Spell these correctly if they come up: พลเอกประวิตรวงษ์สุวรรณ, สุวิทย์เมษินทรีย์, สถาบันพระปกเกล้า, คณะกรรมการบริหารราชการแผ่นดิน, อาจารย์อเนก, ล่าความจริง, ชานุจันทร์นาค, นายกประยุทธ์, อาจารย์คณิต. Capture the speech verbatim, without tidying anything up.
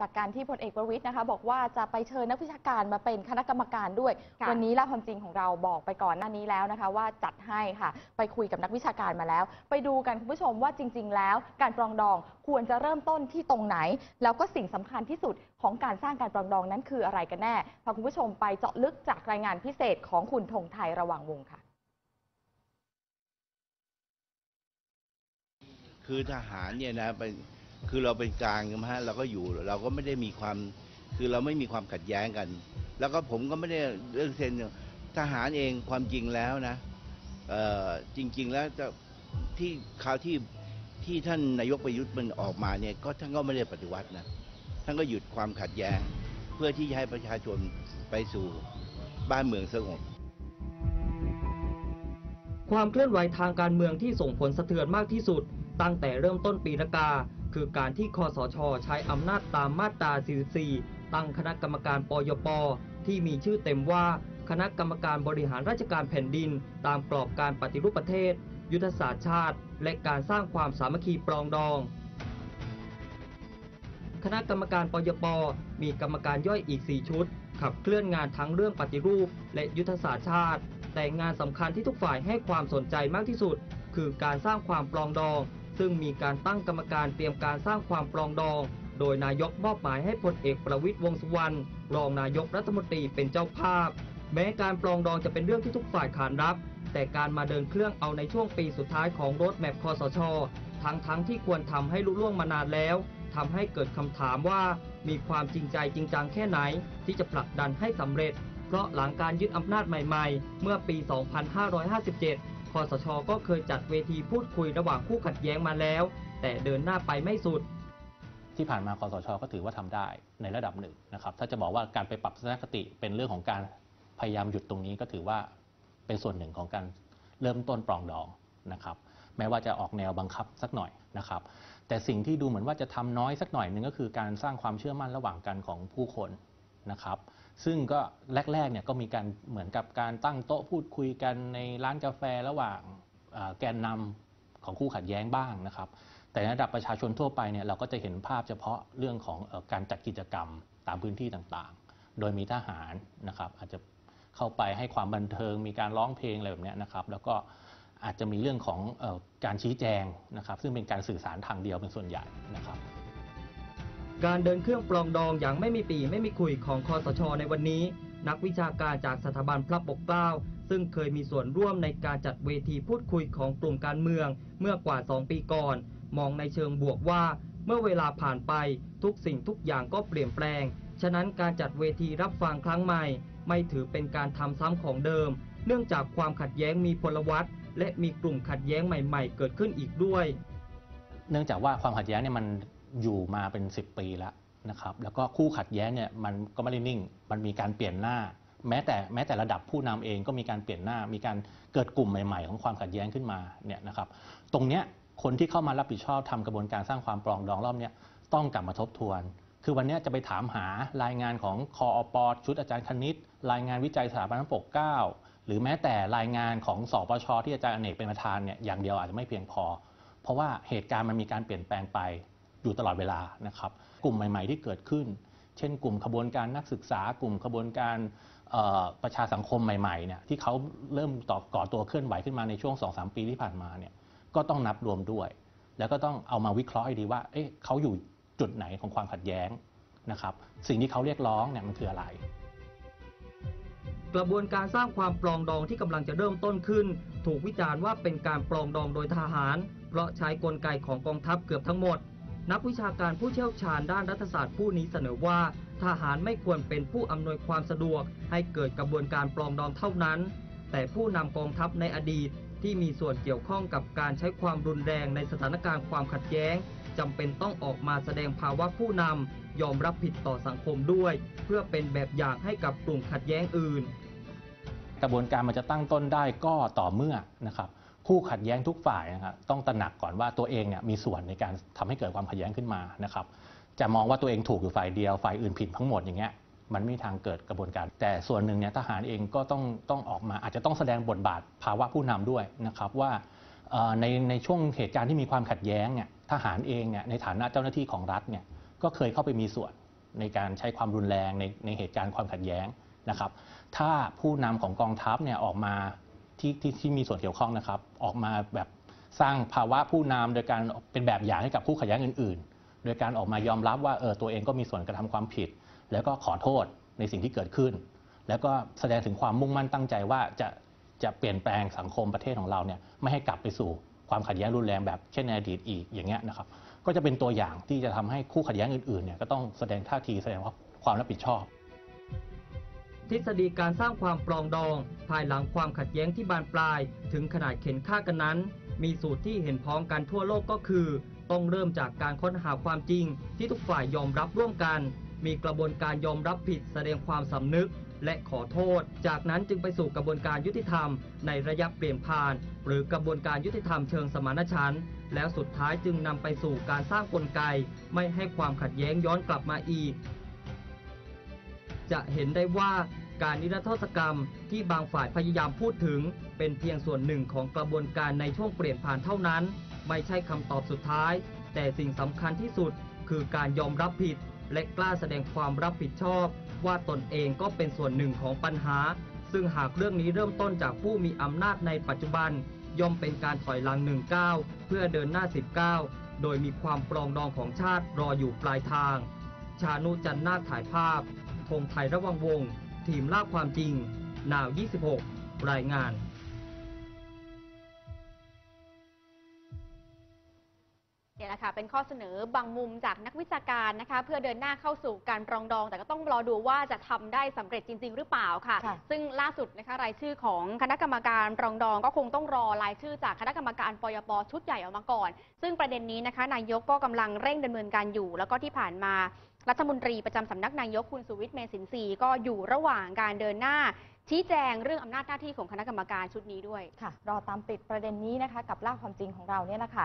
จากการที่พลเอกประวิตรนะคะบอกว่าจะไปเชิญนักวิชาการมาเป็นคณะกรรมการด้วยวันนี้ล่าความจริงของเราบอกไปก่อนหน้านี้แล้วนะคะว่าจัดให้ค่ะไปคุยกับนักวิชาการมาแล้วไปดูกันคุณผู้ชมว่าจริงๆแล้วการปรองดองควรจะเริ่มต้นที่ตรงไหนแล้วก็สิ่งสำคัญที่สุดของการสร้างการปรองดองนั้นคืออะไรกันแน่พาคุณผู้ชมไปเจาะลึกจากรายงานพิเศษของคุณธงไทยระหว่างวงค่ะคือทหารเนี่ยนะเป็นคือเราเป็นกลางนะฮะเราก็อยู่เราก็ไม่ได้มีความคือเราไม่มีความขัดแย้งกันแล้วก็ผมก็ไม่ได้เรื่องเซ็นทหารเองความจริงแล้วนะจริงๆแล้วจะที่ข่าวที่ที่ท่านนายกประยุทธ์มันออกมาเนี่ยก็ท่านก็ไม่ได้ปฏิวัตินะท่านก็หยุดความขัดแย้งเพื่อที่จะให้ประชาชนไปสู่บ้านเมืองสงบความเคลื่อนไหวทางการเมืองที่ส่งผลสะเทือนมากที่สุดตั้งแต่เริ่มต้นปีละกาคือการที่คสช.ใช้อำนาจตามมาตรา สี่สิบสี่ ตั้งคณะกรรมการปยป.ที่มีชื่อเต็มว่าคณะกรรมการบริหารราชการแผ่นดินตามกรอบการปฏิรูปประเทศยุทธศาสตร์ชาติและการสร้างความสามัคคีปรองดองคณะกรรมการปยป.มีกรรมการย่อยอีกสี่ชุดขับเคลื่อนงานทั้งเรื่องปฏิรูปและยุทธศาสตร์ชาติแต่งานสำคัญที่ทุกฝ่ายให้ความสนใจมากที่สุดคือการสร้างความปรองดองซึ่งมีการตั้งกรรมการเตรียมการสร้างความปรองดองโดยนายกมอบหมายให้พลเอกประวิตรวงษ์สุวรรณรองนายกรัฐมนตรีเป็นเจ้าภาพแม้การปรองดองจะเป็นเรื่องที่ทุกฝ่ายขานรับแต่การมาเดินเครื่องเอาในช่วงปีสุดท้ายของโรดแมพคสช.ทั้งทั้งที่ควรทำให้ลุล่วงมานานแล้วทำให้เกิดคำถามว่ามีความจริงใจจริงจังแค่ไหนที่จะผลักดันให้สำเร็จเพราะหลังการยึดอำนาจใหม่ๆเมื่อปี สองพันห้าร้อยห้าสิบเจ็ดคสช.ก็เคยจัดเวทีพูดคุยระหว่างคู่ขัดแย้งมาแล้วแต่เดินหน้าไปไม่สุดที่ผ่านมาคสช.ก็ถือว่าทำได้ในระดับหนึ่งนะครับถ้าจะบอกว่าการไปปรับทัศนคติเป็นเรื่องของการพยายามหยุดตรงนี้ก็ถือว่าเป็นส่วนหนึ่งของการเริ่มต้นปรองดองนะครับแม้ว่าจะออกแนวบังคับสักหน่อยนะครับแต่สิ่งที่ดูเหมือนว่าจะทำน้อยสักหน่อยนึงก็คือการสร้างความเชื่อมั่นระหว่างกันของผู้คนนะครับซึ่งก็แรกๆเนี่ยก็มีการเหมือนกับการตั้งโต๊ะพูดคุยกันในร้านกาแฟระหว่างแกนนำของคู่ขัดแย้งบ้างนะครับแต่ในระดับประชาชนทั่วไปเนี่ยเราก็จะเห็นภาพเฉพาะเรื่องของการจัดกิจกรรมตามพื้นที่ต่างๆโดยมีทหารนะครับอาจจะเข้าไปให้ความบันเทิงมีการร้องเพลงอะไรแบบนี้นะครับแล้วก็อาจจะมีเรื่องของการชี้แจงนะครับซึ่งเป็นการสื่อสารทางเดียวเป็นส่วนใหญ่นะครับการเดินเครื่องปรองดองอย่างไม่มีปีไม่มีคุยของคสช.ในวันนี้นักวิชาการจากสถาบันพระปกเกล้าซึ่งเคยมีส่วนร่วมในการจัดเวทีพูดคุยของกลุ่มการเมืองเมื่อกว่าสองปีก่อนมองในเชิงบวกว่าเมื่อเวลาผ่านไปทุกสิ่งทุกอย่างก็เปลี่ยนแปลงฉะนั้นการจัดเวทีรับฟังครั้งใหม่ไม่ถือเป็นการทำซ้ำของเดิมเนื่องจากความขัดแย้งมีพลวัตและมีกลุ่มขัดแย้งใหม่ๆเกิดขึ้นอีกด้วยเนื่องจากว่าความขัดแย้งเนี่ยมันอยู่มาเป็นสิบปีแล้วนะครับแล้วก็คู่ขัดแย้งเนี่ยมันก็ไม่ได้นิ่งมันมีการเปลี่ยนหน้าแม้แต่แม้แต่ระดับผู้นำเองก็มีการเปลี่ยนหน้ามีการเกิดกลุ่มใหม่ๆของความขัดแย้งขึ้นมาเนี่ยนะครับตรงเนี้ยคนที่เข้ามารับผิดชอบทำกระบวนการสร้างความปรองดองรอบเนี้ยต้องกลับมาทบทวนคือวันนี้จะไปถามหารายงานของคอป.ชุดอาจารย์คณิตรายงานวิจัยสถาบันพระปกเกล้าหรือแม้แต่รายงานของสปช.ที่อาจารย์อเนกเป็นประธานเนี่ยอย่างเดียวอาจจะไม่เพียงพอเพราะว่าเหตุการณ์มันมีการเปลี่ยนแปลงไปอยู่ตลอดเวลานะครับกลุ่มใหม่ๆที่เกิดขึ้นเช่นกลุ่มขบวนการนักศึกษากลุ่มขบวนการประชาสังคมใหม่ๆเนี่ยที่เขาเริ่มต่อก่อตัวเคลื่อนไหวขึ้นมาในช่วง สองสาม ปีที่ผ่านมาเนี่ยก็ต้องนับรวมด้วยแล้วก็ต้องเอามาวิเคราะห์ให้ดีว่าเอ๊ะเขาอยู่จุดไหนของความขัดแย้งนะครับสิ่งที่เขาเรียกร้องเนี่ยมันคืออะไรกระบวนการสร้างความปรองดองที่กำลังจะเริ่มต้นขึ้นถูกวิจารณ์ว่าเป็นการปรองดองโดยทหารเพราะใช้กลไกของกองทัพเกือบทั้งหมดนักวิชาการผู้เชี่ยวชาญด้านรัฐศาสตร์ผู้นี้เสนอว่าทหารไม่ควรเป็นผู้อำนวยความสะดวกให้เกิดกระบวนการปรองดองเท่านั้นแต่ผู้นำกองทัพในอดีตที่มีส่วนเกี่ยวข้องกับการใช้ความรุนแรงในสถานการณ์ความขัดแย้งจำเป็นต้องออกมาแสดงภาวะผู้นำยอมรับผิดต่อสังคมด้วยเพื่อเป็นแบบอย่างให้กับกลุ่มขัดแย้งอื่นกระบวนการมันจะตั้งต้นได้ก็ต่อเมื่อนะครับคู่ขัดแย้งทุกฝ่ายนะครับต้องตระหนักก่อนว่าตัวเองเนี่ยมีส่วนในการทำให้เกิดความขัดแย้งขึ้นมานะครับจะมองว่าตัวเองถูกอยู่ฝ่ายเดียวฝ่ายอื่นผิดทั้งหมดอย่างเงี้ยมันไม่มีทางเกิดกระบวนการแต่ส่วนหนึ่งเนี่ยทหารเองก็ต้องต้องออกมาอาจจะต้องแสดงบทบาทภาวะผู้นำด้วยนะครับว่าในในช่วงเหตุการณ์ที่มีความขัดแย้งเนี่ยทหารเองเนี่ยในฐานะเจ้าหน้าที่ของรัฐเนี่ยก็เคยเข้าไปมีส่วน ในการใช้ความรุนแรงในในเหตุการณ์ความขัดแย้งนะครับถ้าผู้นำของกองทัพเนี่ยออกมาที่ ที่ ที่มีส่วนเกี่ยวข้องนะครับออกมาแบบสร้างภาวะผู้นำโดยการเป็นแบบอย่างให้กับผู้ขัดแย้งอื่นๆโดยการออกมายอมรับว่าเออตัวเองก็มีส่วนกระทำความผิดแล้วก็ขอโทษในสิ่งที่เกิดขึ้นแล้วก็แสดงถึงความมุ่งมั่นตั้งใจว่าจะจะเปลี่ยนแปลงสังคมประเทศของเราเนี่ยไม่ให้กลับไปสู่ความขัดแย้งรุนแรงแบบเช่นในอดีตอีกอย่างเงี้ยนะครับก็จะเป็นตัวอย่างที่จะทำให้คู่ขัดแย้งอื่นๆเนี่ยก็ต้องแสดงท่าทีแสดงความรับผิดชอบทฤษฎีการสร้างความปรองดองภายหลังความขัดแย้งที่บานปลายถึงขนาดเข็นฆ่ากันนั้นมีสูตรที่เห็นพ้องกันทั่วโลกก็คือต้องเริ่มจากการค้นหาความจริงที่ทุกฝ่ายยอมรับร่วมกันมีกระบวนการยอมรับผิดแสดงความสำนึกและขอโทษจากนั้นจึงไปสู่กระบวนการยุติธรรมในระยะเปลี่ยนผ่านหรือกระบวนการยุติธรรมเชิงสมานฉันท์แล้วสุดท้ายจึงนำไปสู่การสร้างกลไกไม่ให้ความขัดแย้งย้อนกลับมาอีกจะเห็นได้ว่าการนิรโทษกรรมที่บางฝ่ายพยายามพูดถึงเป็นเพียงส่วนหนึ่งของกระบวนการในช่วงเปลี่ยนผ่านเท่านั้นไม่ใช่คำตอบสุดท้ายแต่สิ่งสำคัญที่สุดคือการยอมรับผิดและกล้าแสดงความรับผิดชอบว่าตนเองก็เป็นส่วนหนึ่งของปัญหาซึ่งหากเรื่องนี้เริ่มต้นจากผู้มีอำนาจในปัจจุบันย่อมเป็นการถอยหลังหนึ่งก้าวเพื่อเดินหน้าสิบก้าวโดยมีความปรองดองของชาติรออยู่ปลายทางชานุจันทร์นาคถ่ายภาพธงไทยระวังวงทีมล่าความจริงนาวยี่สิบหกรายงานเนี่ยนะคะเป็นข้อเสนอบางมุมจากนักวิชาการนะคะเพื่อเดินหน้าเข้าสู่การปรองดองแต่ก็ต้องรอดูว่าจะทำได้สำเร็จจริงๆหรือเปล่าค่ะซึ่งล่าสุดนะคะรายชื่อของคณะกรรมการปรองดองก็คงต้องรอรายชื่อจากคณะกรรมการปยป.ชุดใหญ่ออกมาก่อนซึ่งประเด็นนี้นะคะนายกก็กำลังเร่งดำเนินการอยู่แล้วก็ที่ผ่านมารัฐมนตรีประจำสำนักนายกคุณสุวิทย์เมษินทรีย์ก็อยู่ระหว่างการเดินหน้าชี้แจงเรื่องอำนาจหน้าที่ของคณะกรรมการชุดนี้ด้วยค่ะรอตามติดประเด็นนี้นะคะกับล่าความจริงของเราเนี่ยแหละค่ะ